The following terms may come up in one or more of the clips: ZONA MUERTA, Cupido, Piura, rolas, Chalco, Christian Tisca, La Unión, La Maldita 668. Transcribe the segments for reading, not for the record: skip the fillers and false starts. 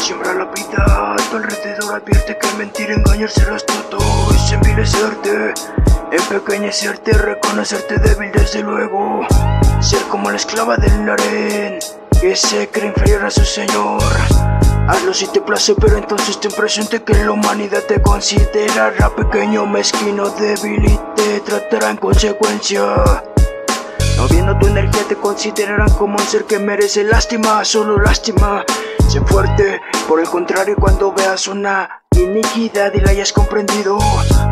Siembra la vida a tu alrededor, advierte que mentir, engañar serás todo. Es envilecerte, empequeñecerte, reconocerte débil desde luego. Ser como la esclava del harén, que se cree inferior a su señor. Hazlo si te place, pero entonces ten presente que la humanidad te considerará pequeño, mezquino, débil y te tratará en consecuencia. No viendo tu energía te considerarán como un ser que merece lástima, solo lástima. Sé fuerte, por el contrario, cuando veas una iniquidad y la hayas comprendido,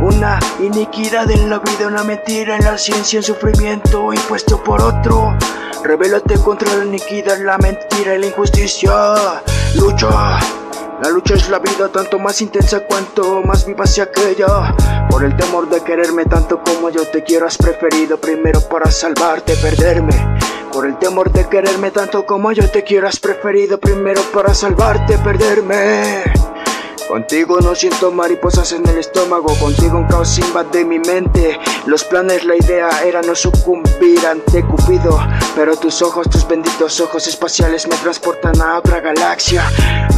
una iniquidad en la vida, una mentira en la ciencia, un sufrimiento impuesto por otro. Rebélate contra la iniquidad, la mentira y la injusticia. Lucha, la lucha es la vida, tanto más intensa cuanto más viva sea aquella. Por el temor de quererme tanto como yo te quiero has preferido primero para salvarte perderme. Por el temor de quererme tanto como yo te quiero has preferido primero para salvarte perderme. Contigo no siento mariposas en el estómago, contigo un caos invade mi mente. Los planes, la idea era no sucumbir ante Cupido, pero tus ojos, tus benditos ojos espaciales me transportan a otra galaxia.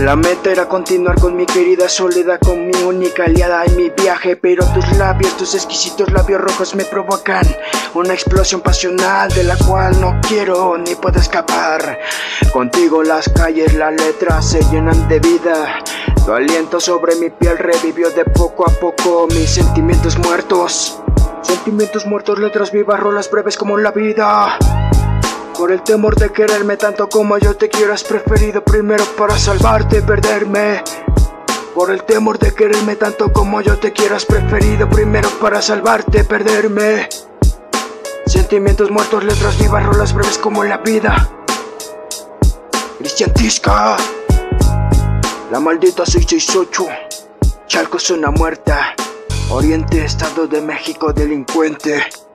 La meta era continuar con mi querida soledad, con mi única aliada en mi viaje, pero tus labios, tus exquisitos labios rojos me provocan una explosión pasional de la cual no quiero ni puedo escapar. Contigo las calles, las letras se llenan de vida. Tu aliento sobre mi piel revivió de poco a poco mis sentimientos muertos. Sentimientos muertos, letras vivas, rolas breves como la vida. Por el temor de quererme tanto como yo te quiero has preferido primero para salvarte perderme. Por el temor de quererme tanto como yo te quiero has preferido primero para salvarte perderme. Sentimientos muertos, letras vivas, rolas breves como la vida. Christian Tisca, La Maldita 668, Chalco zona muerta, Oriente, Estado de México, delincuente.